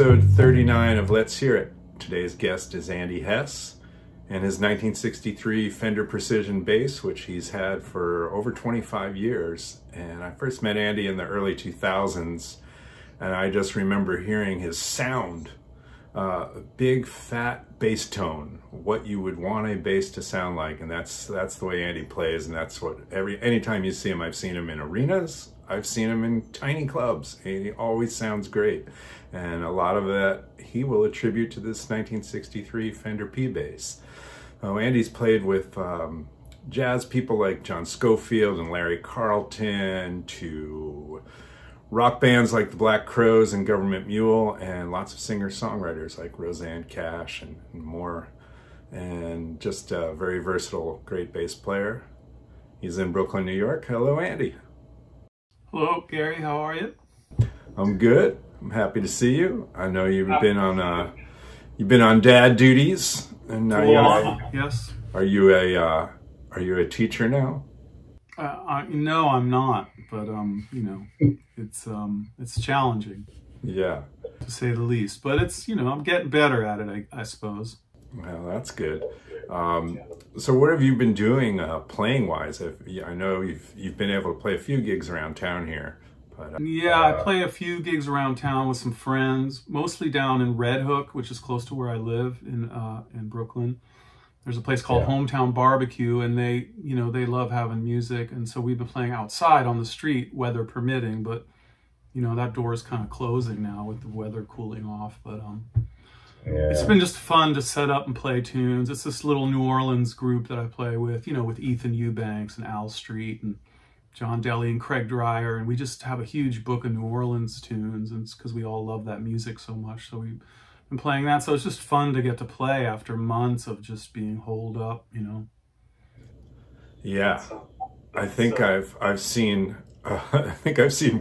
episode 39 of Let's Hear It. Today's guest is Andy Hess and his 1963 Fender Precision Bass, which he's had for over 25 years. And I first met Andy in the early 2000s, and I just remember hearing his sound. Big, fat bass tone, what you would want a bass to sound like, and that's the way Andy plays, and that's what anytime you see him. I've seen him in arenas, I've seen him in tiny clubs, and he always sounds great. And a lot of that he will attribute to this 1963 Fender P bass. Andy's played with jazz people like John Scofield and Larry Carlton, to rock bands like the Black Crowes and Government Mule, and lots of singer-songwriters like Rosanne Cash and more. And just a very versatile, great bass player. He's in Brooklyn, New York. Hello, Andy. Hello, Gary. How are you? I'm good. I'm happy to see you. I know you've been on dad duties, and now yes. Are you a teacher now? No, I'm not. But you know, it's challenging. Yeah, to say the least. But it's, you know, I'm getting better at it, I suppose. Well, that's good. So what have you been doing playing wise? I know you've been able to play a few gigs around town here. But, yeah, I play a few gigs around town with some friends, mostly down in Red Hook, which is close to where I live in Brooklyn. There's a place called Hometown Barbecue, and they, you know, they love having music, and so we've been playing outside on the street, weather permitting. But you know, that door is kind of closing now with the weather cooling off. But it's been just fun to set up and play tunes. It's this little New Orleans group that I play with, you know, with Ethan Eubanks and Al Street and John Delly and Craig Dreyer, and we just have a huge book of New Orleans tunes, and it's because we all love that music so much. So we. And playing that, so it's just fun to get to play after months of just being holed up, you know. Yeah, I think I've seen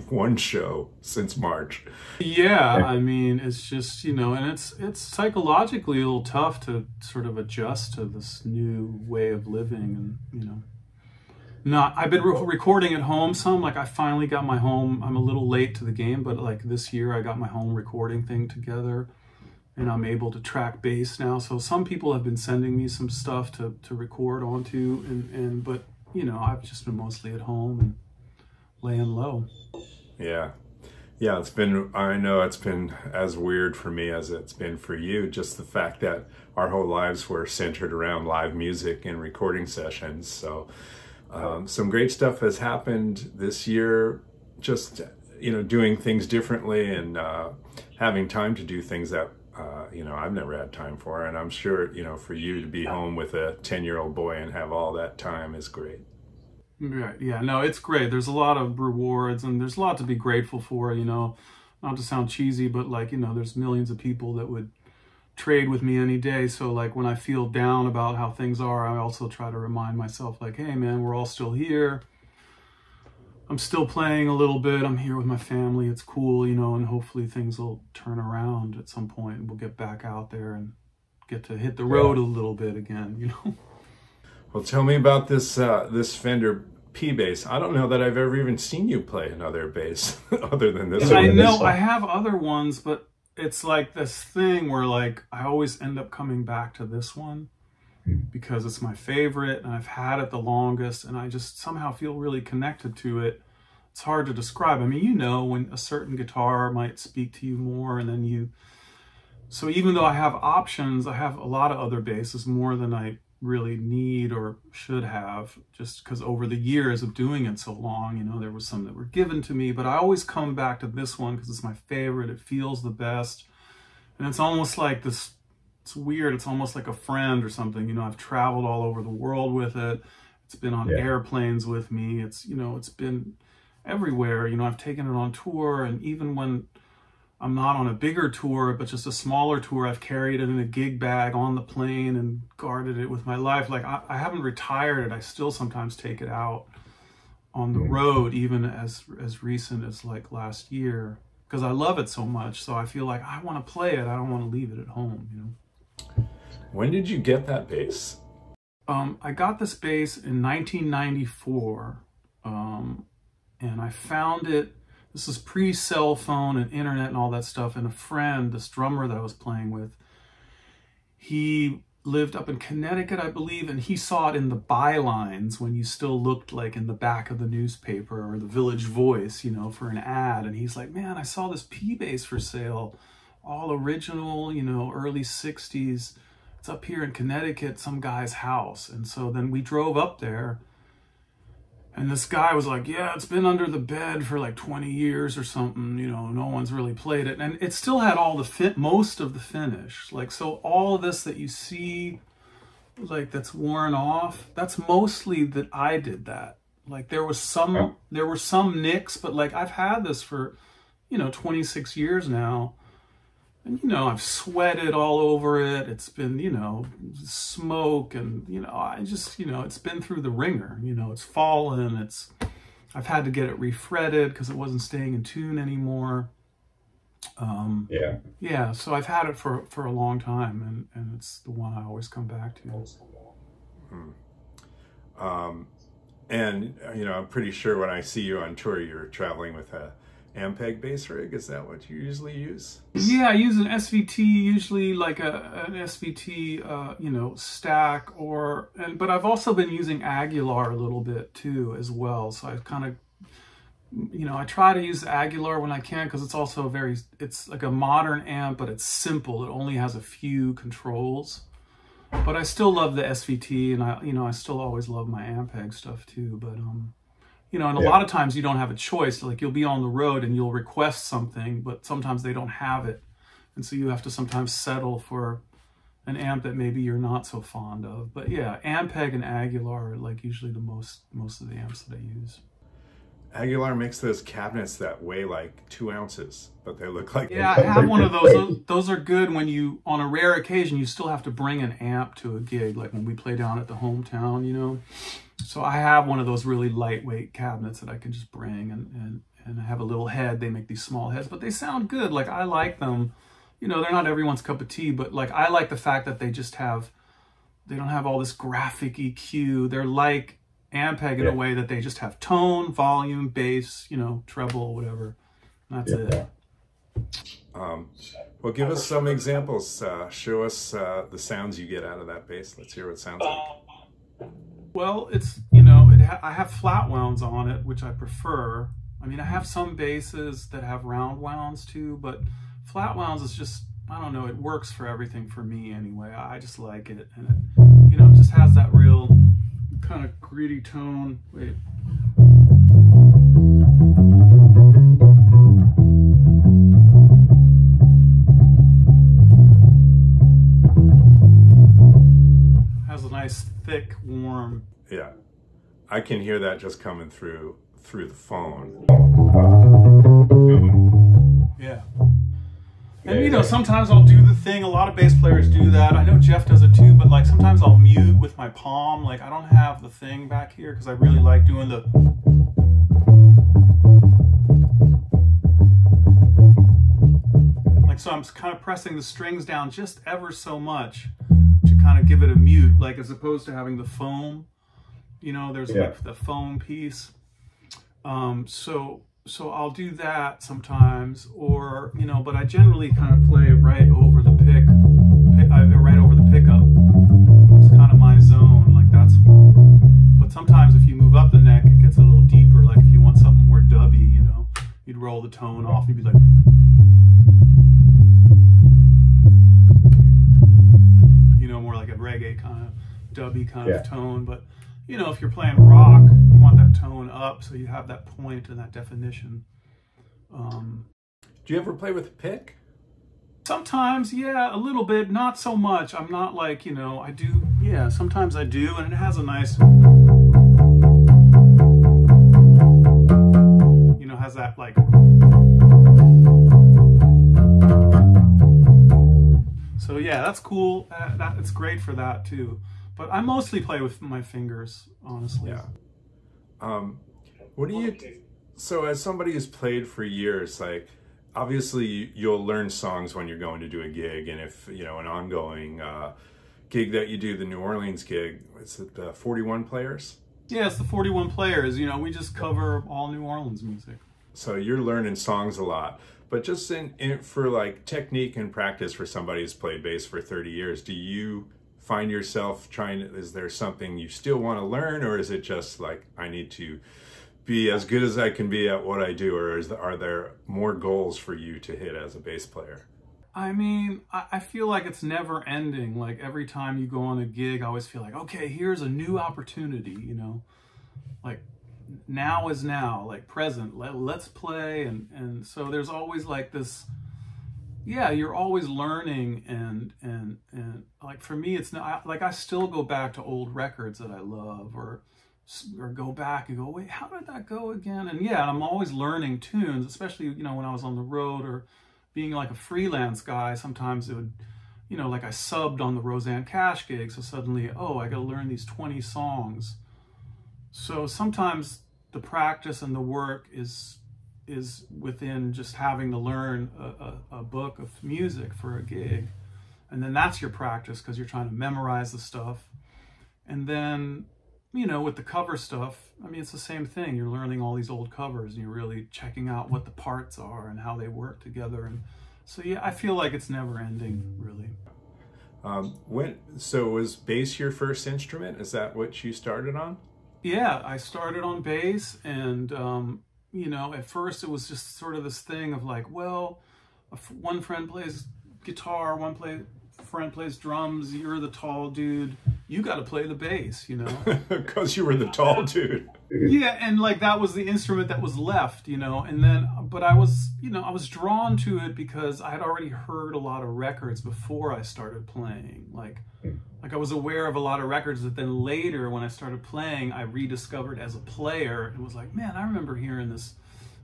one show since March. Yeah, I mean, it's just, you know, and it's psychologically a little tough to sort of adjust to this new way of living, and you know. I've been recording at home some. Like, I finally got my home. I'm a little late to the game, but like this year, I got my home recording thing together. And I'm able to track bass now. So some people have been sending me some stuff to record onto, and but you know, I've just been mostly at home and laying low. Yeah, yeah. It's been, I know it's been as weird for me as it's been for you. Just the fact that our whole lives were centered around live music and recording sessions. So some great stuff has happened this year. Just, you know, doing things differently and having time to do things that. You know, I've never had time for, and I'm sure, you know, for you to be home with a 10-year-old boy and have all that time is great. Right. Yeah, no, it's great. There's a lot of rewards, and there's a lot to be grateful for, you know, not to sound cheesy, but like, you know, there's millions of people that would trade with me any day. So like when I feel down about how things are, I also try to remind myself like, hey man, we're all still here. I'm still playing a little bit. I'm here with my family. It's cool, you know, and hopefully things will turn around at some point and we'll get back out there and get to hit the road a little bit again, you know? Well, tell me about this this Fender P bass. I don't know that I've ever even seen you play another bass other than this one. I know I have other ones, but it's like this thing where like I always end up coming back to this one. Because it's my favorite and I've had it the longest, and I just somehow feel really connected to it. It's hard to describe. I mean, you know, when a certain guitar might speak to you more, and then you, so even though I have options, I have a lot of other basses, more than I really need or should have, just because over the years of doing it so long, you know, there was some that were given to me, but I always come back to this one because it's my favorite. It feels the best, and it's almost like this. It's weird. It's almost like a friend or something. You know, I've traveled all over the world with it. It's been on airplanes with me. It's, you know, it's been everywhere. You know, I've taken it on tour. And even when I'm not on a bigger tour, but just a smaller tour, I've carried it in a gig bag on the plane and guarded it with my life. Like, I haven't retired it. I still sometimes take it out on the road, even as recent as like last year, because I love it so much. So I feel like I want to play it. I don't want to leave it at home, you know. When did you get that bass? I got this bass in 1994, and I found it. This is pre-cell phone and internet and all that stuff. And a friend, this drummer that I was playing with, he lived up in Connecticut, I believe, and he saw it in the bylines when you still looked like in the back of the newspaper or the Village Voice, you know, for an ad. And he's like, man, I saw this P-Bass for sale, all original, you know, early 60s. It's up here in Connecticut, some guy's house. And so then we drove up there. And this guy was like, yeah, it's been under the bed for like 20 years or something, you know, no one's really played it. And it still had all the most of the finish. Like, so all of this that you see, like, that's worn off, that's mostly that I did that. Like, there were some nicks, but like, I've had this for, you know, 26 years now. And, you know, I've sweated all over it. It's been, you know, smoke and, you know, I just, you know, it's been through the ringer. You know, it's fallen. I've had to get it refretted because it wasn't staying in tune anymore. Yeah. So I've had it for a long time, and it's the one I always come back to. Hmm. And, you know, I'm pretty sure when I see you on tour, you're traveling with a Ampeg bass rig. Is that what you usually use? Yeah, I use an SVT, usually like an SVT, you know, stack, or, but I've also been using Aguilar a little bit too, as well. So I kind of, you know, I try to use Aguilar when I can, because it's also it's like a modern amp, but it's simple. It only has a few controls, but I still love the SVT, and I, you know, I still always love my Ampeg stuff too, but, you know, and a lot of times you don't have a choice. Like, you'll be on the road and you'll request something, but sometimes they don't have it. And so you have to sometimes settle for an amp that maybe you're not so fond of. But yeah, Ampeg and Aguilar are like usually the most of the amps that I use. Aguilar makes those cabinets that weigh like 2 ounces, but they look like... Yeah, I have one of those. Those are good when you, on a rare occasion, you still have to bring an amp to a gig, like when we play down at the hometown, you know? So I have one of those really lightweight cabinets that I can just bring, and I have a little head. They make these small heads, but they sound good. Like, I like them. You know, they're not everyone's cup of tea, but like, I like the fact that they just have, they don't have all this graphic EQ. They're like Ampeg in a way that they just have tone, volume, bass, you know, treble, whatever. That's it. Well, give us some examples. Show us the sounds you get out of that bass. Let's hear what it sounds like. Well, it's, you know, I have flat wounds on it, which I prefer. I mean, I have some basses that have round wounds too, but flat wounds is just, I don't know, it works for everything for me anyway. I just like it, and it, you know, just has that real kind of gritty tone. Wait. Has a nice thick, warm. Yeah, I can hear that just coming through the phone. Yeah. And you know, sometimes I'll do the thing, a lot of bass players do that. I know Jeff does it too, but like, sometimes I'll mute with my palm. Like, I don't have the thing back here because I really like doing the... Like, so I'm kind of pressing the strings down just ever so much to kind of give it a mute, like, as opposed to having the foam, you know, there's like the foam piece. So I'll do that sometimes, or, you know, but I generally kind of play right over the pickup. It's kind of my zone, like that's, but sometimes if you move up the neck, it gets a little deeper. Like, if you want something more dubby, you know, you'd roll the tone off, you'd be like... You know, more like a reggae kind of dubby kind of tone, but... You know, if you're playing rock, you want that tone up, so you have that point and that definition. Do you ever play with a pick? Sometimes, yeah, a little bit, not so much. I'm not like, you know, I do, yeah, sometimes I do, and it has a nice, you know, has that like... So yeah, that's cool. It's great for that too. But I mostly play with my fingers, honestly. Yeah. What do you... So as somebody who's played for years, like, obviously you'll learn songs when you're going to do a gig. And if, you know, an ongoing gig that you do, the New Orleans gig, is it the 41 Players? Yeah, it's the 41 Players. You know, we just cover all New Orleans music. So you're learning songs a lot. But just for like technique and practice for somebody who's played bass for 30 years, do you find yourself trying, is there something you still want to learn, or is it just like, I need to be as good as I can be at what I do, or are there more goals for you to hit as a bass player? I mean, I feel like it's never ending. Like every time you go on a gig, I always feel like, okay, here's a new opportunity, you know, like now is now, like present, let's play. And so there's always like this, yeah, you're always learning and like for me, it's not like I still go back to old records that I love or go back and go, wait, how did that go again? And yeah, I'm always learning tunes, especially, you know, when I was on the road or being like a freelance guy, sometimes it would, you know, like I subbed on the Rosanne Cash gig. So suddenly, oh, I got to learn these 20 songs. So sometimes the practice and the work is within just having to learn a book of music for a gig. And then that's your practice because you're trying to memorize the stuff. And then, you know, with the cover stuff, I mean, it's the same thing. You're learning all these old covers and you're really checking out what the parts are and how they work together. And so, yeah, I feel like it's never ending, really. So was bass your first instrument? Is that what you started on? Yeah, I started on bass and, you know, at first it was just sort of this thing of like, well, one friend plays guitar, one friend plays drums, you're the tall dude, you got to play the bass, you know. Because you were the tall dude. Yeah, and like that was the instrument that was left, you know. And then, but I was, you know, I was drawn to it because I had already heard a lot of records before I started playing. Like I was aware of a lot of records that then later when I started playing, I rediscovered as a player. It was like, man, I remember hearing this,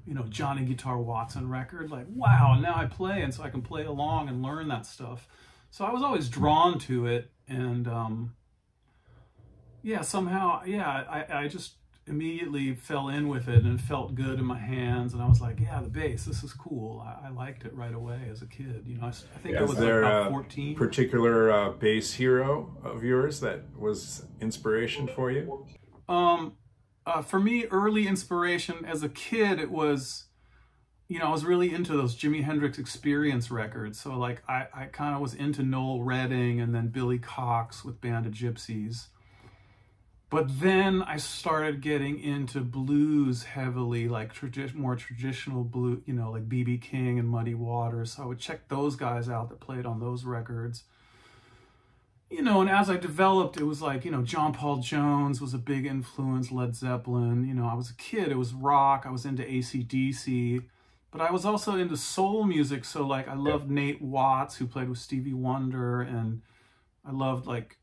you know, Johnny Guitar Watson record. Like, wow, now I play, and so I can play along and learn that stuff. So I was always drawn to it, and yeah, somehow, yeah, I just immediately fell in with it and it felt good in my hands. And I was like, yeah, the bass, this is cool. I liked it right away as a kid. You know, I think I was like about 14. Is there a particular bass hero of yours that was inspiration for you? For me, early inspiration as a kid, it was, you know, I was really into those Jimi Hendrix Experience records. So like I kind of was into Noel Redding and then Billy Cox with Band of Gypsies. But then I started getting into blues heavily, like more traditional blues, you know, like B.B. King and Muddy Waters. So I would check those guys out that played on those records. You know, and as I developed, it was like, you know, John Paul Jones was a big influence, Led Zeppelin. You know, I was a kid, it was rock, I was into AC/DC. But I was also into soul music, so like I loved Nate Watts, who played with Stevie Wonder, and I loved like,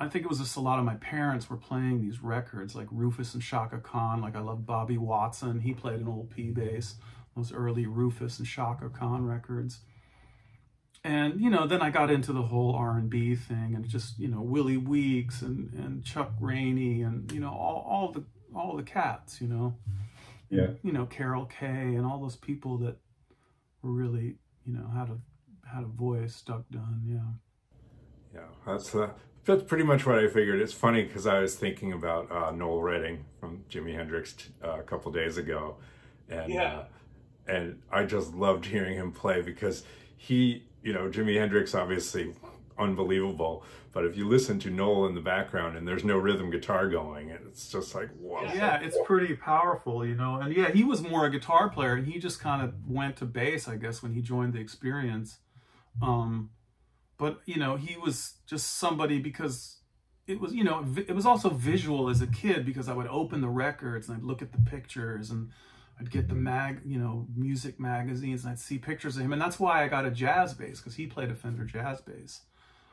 I think it was just a lot of my parents were playing these records, like Rufus and Chaka Khan. Like I love Bobby Watson. He played an old P bass, those early Rufus and Chaka Khan records. And, you know, then I got into the whole R&B thing and just, you know, Willie Weeks and Chuck Rainey and, you know, all the cats, you know. Yeah. And, you know, Carol Kay and all those people that were really, you know, had a voice, Duck Dunn, yeah. Yeah, that's pretty much what I figured. It's funny because I was thinking about Noel Redding from Jimi Hendrix a couple days ago, and yeah. And I just loved hearing him play because he, you know, Jimi Hendrix obviously unbelievable, but if you listen to Noel in the background and there's no rhythm guitar going, it's just like wow. Yeah, it's pretty powerful, you know. And yeah, he was more a guitar player, and he just kind of went to bass, I guess, when he joined the Experience. But, you know, he was just somebody because it was, you know, it was also visual as a kid because I would open the records and I'd look at the pictures and I'd get the music magazines and I'd see pictures of him. And that's why I got a jazz bass, because he played a Fender jazz bass.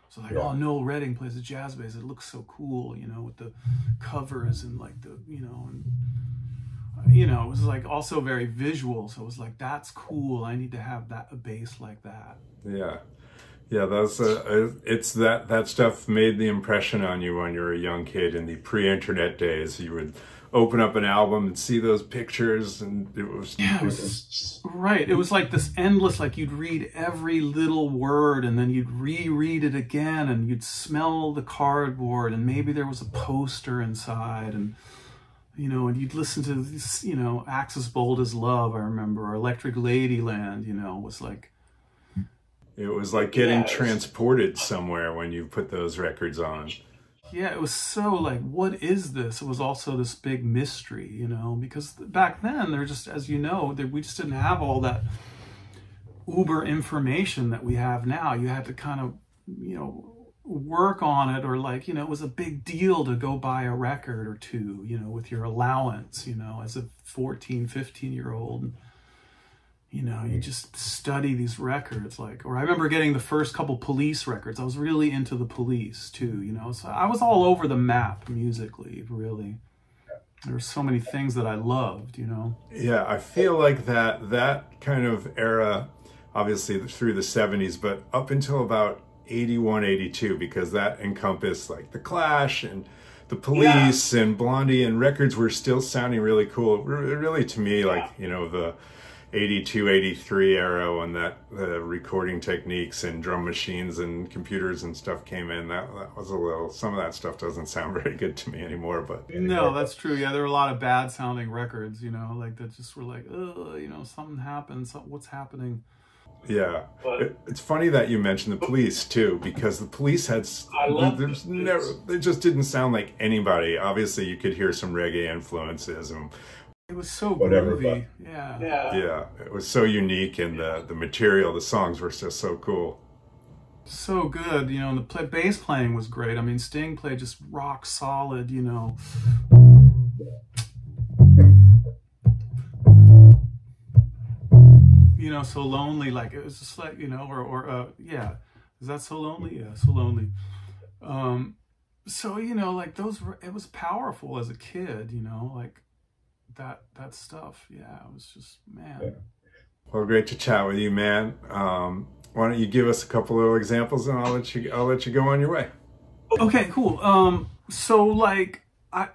So like, yeah. Oh, Noel Redding plays a jazz bass. It looks so cool, you know, with the covers and like the, you know, and, you know, it was like also very visual. So it was like, that's cool. I need to have that, a bass like that. Yeah. Yeah, that's it's that stuff made the impression on you when you were a young kid in the pre-internet days. You would open up an album and see those pictures, and it was, yeah, it was right. It was like this endless, like you'd read every little word, and then you'd reread it again, and you'd smell the cardboard, and maybe there was a poster inside, and you know, and you'd listen to this, you know, Axe as Bold as Love, I remember, or Electric Ladyland, you know, was like... It was like getting transported somewhere when you put those records on. Yeah, it was so like, what is this? It was also this big mystery, you know, because back then, they're just, as you know, we just didn't have all that uber information that we have now. You had to kind of, you know, work on it, or like, you know, it was a big deal to go buy a record or two, you know, with your allowance, you know, as a 14, 15-year-old. You know, you just study these records, like, or I remember getting the first couple Police records. I was really into the Police too, you know, so I was all over the map musically, really. There were so many things that I loved, you know. Yeah, I feel like that kind of era, obviously through the 70s, but up until about 81, 82, because that encompassed like the Clash and the Police and Blondie, and records were still sounding really cool. Really, to me, like, you know, the 82, 83 era when that recording techniques and drum machines and computers and stuff came in, that was a little, some of that stuff doesn't sound very good to me anymore, but... No, that's true. Yeah, there were a lot of bad sounding records, you know, like that just were like, oh, you know, something happened, what's happening? Yeah, it's funny that you mentioned the Police too, because the Police had, they just didn't sound like anybody. Obviously, you could hear some reggae influences, and it was so groovy. Yeah, it was so unique, and the material, the songs were just so cool, so good. You know, and the bass playing was great. I mean, Sting played just rock solid. You know. You know, So Lonely, like, it was just like, you know, or yeah, is that So Lonely? Yeah, So Lonely. So, you know, like those were, it was powerful as a kid, you know, like that stuff. Yeah, it was just, man. Well, great to chat with you, man. Why don't you give us a couple little examples, and I'll let you go on your way. Okay, cool. So like,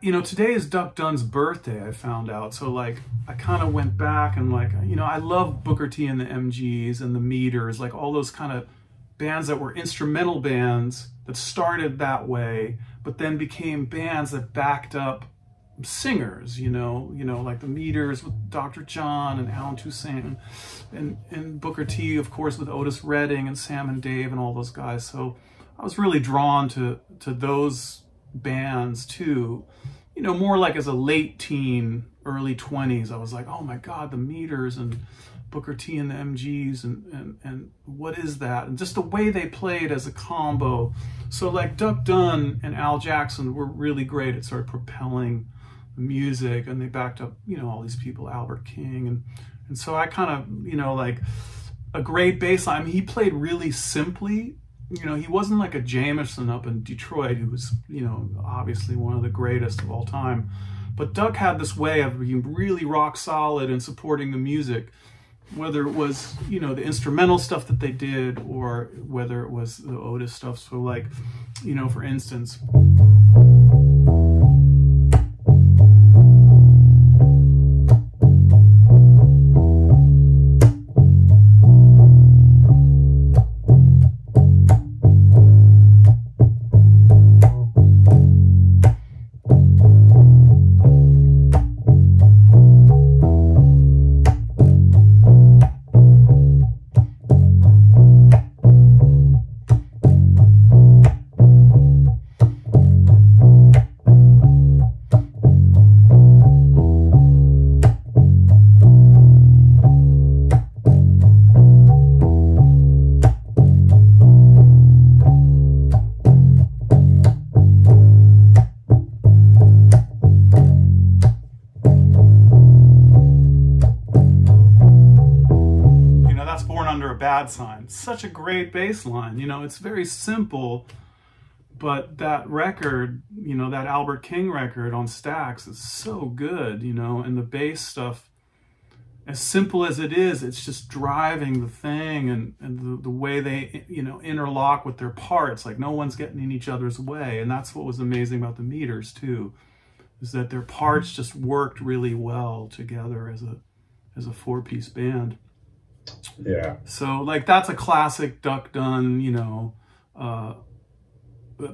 you know, today is Duck Dunn's birthday, I found out. So, like, I kind of went back and, like, you know, I love Booker T. and the MGs and the Meters, like all those kind of bands that were instrumental bands that started that way, but then became bands that backed up singers, you know, like the Meters with Dr. John and Alan Toussaint, and Booker T., of course, with Otis Redding and Sam and Dave and all those guys. So I was really drawn to those bands too, you know, more like as a late teen, early 20s. I was like, oh my God, the Meters and Booker T. and the MGs, and what is that? And just the way they played as a combo. So like Duck Dunn and Al Jackson were really great at sort of propelling the music, and they backed up, you know, all these people, Albert King. And so I kind of, you know, like a great bass line. I mean, he played really simply. You know, he wasn't like a Jameson up in Detroit, who was, you know, obviously one of the greatest of all time. But Duck had this way of being really rock solid and supporting the music, whether it was, you know, the instrumental stuff that they did, or whether it was the Otis stuff. So like, you know, for instance, sign, such a great bass line. You know, it's very simple, but that record, you know, that Albert King record on Stax is so good, you know, and the bass stuff, as simple as it is, it's just driving the thing, and the way they, you know, interlock with their parts, like no one's getting in each other's way. And that's what was amazing about the Meters too, is that their parts just worked really well together as a four-piece band. Yeah, so like that's a classic Duck Dunn, you know,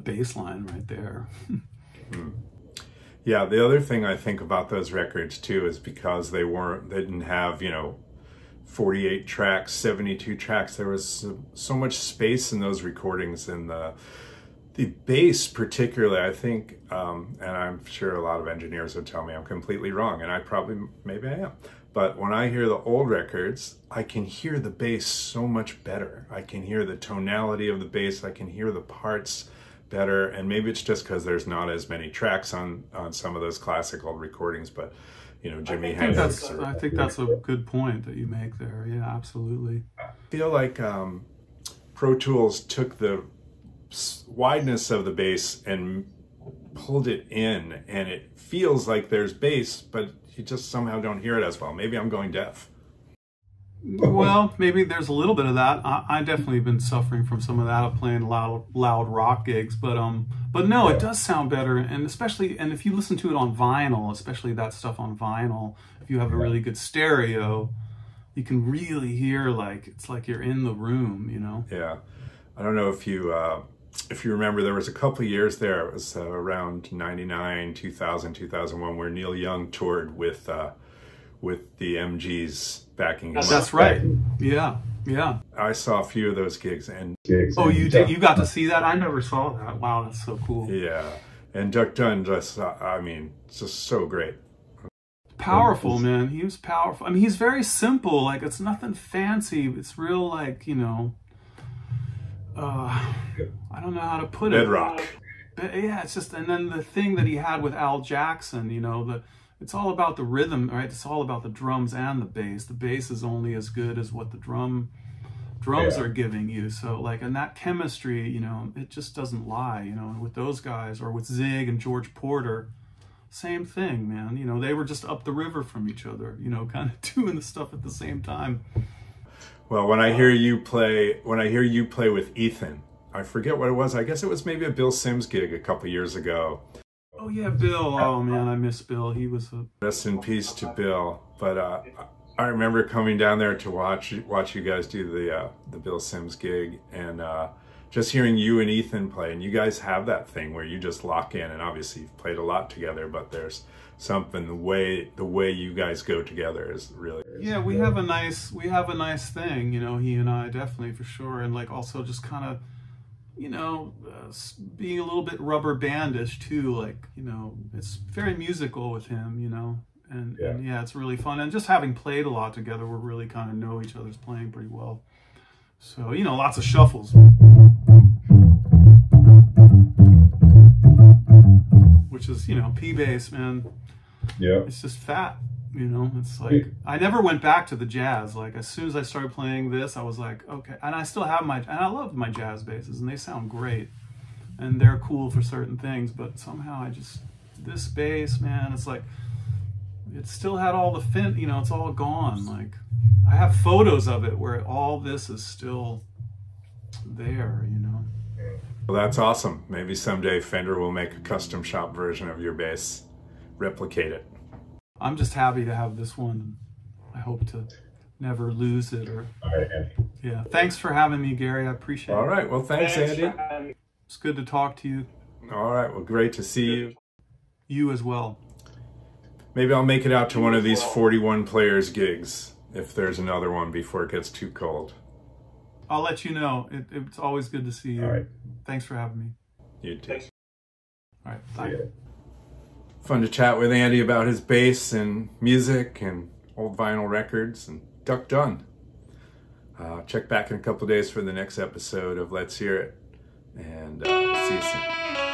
bass line right there. Yeah, the other thing I think about those records too is because they didn't have, you know, 48 tracks, 72 tracks. There was so much space in those recordings, and the bass particularly, I think, and I'm sure a lot of engineers would tell me I'm completely wrong, and I probably, maybe I am, but when I hear the old records, I can hear the bass so much better. I can hear the tonality of the bass, I can hear the parts better, and maybe it's just because there's not as many tracks on some of those classical recordings, but you know, Jimi Hendrix. I think that's a good point that you make there. Yeah, absolutely. I feel like Pro Tools took the wideness of the bass and pulled it in, and it feels like there's bass, but you just somehow don't hear it as well. Maybe I'm going deaf. Well, maybe there's a little bit of that. I definitely have been suffering from some of that of playing loud rock gigs, but no, it does sound better, and especially, and if you listen to it on vinyl, especially that stuff on vinyl, if you have a really good stereo, you can really hear, like, it's like you're in the room, you know? Yeah. I don't know if you remember, there was a couple of years there, it was around 99, 2000, 2001, where Neil Young toured with the MGs backing him up. That's right. Yeah, yeah. I saw a few of those gigs. Oh, you did? You got to see that? I never saw that. Wow, that's so cool. Yeah, and Duck Dunn, just, I mean, just so great. Powerful, man. He was powerful. I mean, he's very simple. Like, it's nothing fancy. It's real, like, you know, I don't know how to put it. Bedrock. But yeah, it's just, and then the thing that he had with Al Jackson, you know, it's all about the rhythm, right? It's all about the drums and the bass. The bass is only as good as what the drums are giving you. So, like, and that chemistry, you know, it just doesn't lie, you know. And with those guys, or with Zig and George Porter, same thing, man. You know, they were just up the river from each other, you know, kind of doing the stuff at the same time. Well, when I hear you play with Ethan, I forget what it was. I guess it was maybe a Bill Sims gig a couple years ago. Oh yeah, Bill. Oh man, I miss Bill. He was a... Rest in peace to Bill. But I remember coming down there to watch you guys do the Bill Sims gig, and just hearing you and Ethan play. And you guys have that thing where you just lock in, and obviously you've played a lot together, but there's something, the way you guys go together is really... Yeah, we have a nice thing, you know, he and I, definitely, for sure. And like, also just kind of, you know, being a little bit rubber bandish too, like, you know, it's very musical with him, you know, and yeah, it's really fun. And just having played a lot together, we really kind of know each other's playing pretty well. So, you know, lots of shuffles, which is, you know, P-bass, man. Yeah. It's just fat, you know, it's like, I never went back to the jazz. Like, as soon as I started playing this, I was like, okay. And I still have my, and I love my jazz basses, and they sound great, and they're cool for certain things, but somehow I just, this bass, man, it's like, it still had all the fin, you know, it's all gone. Like, I have photos of it where all this is still there, you know. Well, that's awesome. Maybe someday Fender will make a custom shop version of your bass, replicate it. I'm just happy to have this one. I hope to never lose it. Or... All right, Andy. Yeah. Thanks for having me, Gary. I appreciate it. All right. Well, thanks Andy. It's good to talk to you. All right. Well, great to see you. You as well. Maybe I'll make it out to one of these 41 players gigs if there's another one before it gets too cold. I'll let you know. It's always good to see you. All right. Thanks for having me. You too. All right. Bye. Yeah. Fun to chat with Andy about his bass and music and old vinyl records and Duck Dunn. Check back in a couple of days for the next episode of Let's Hear It, and see you soon.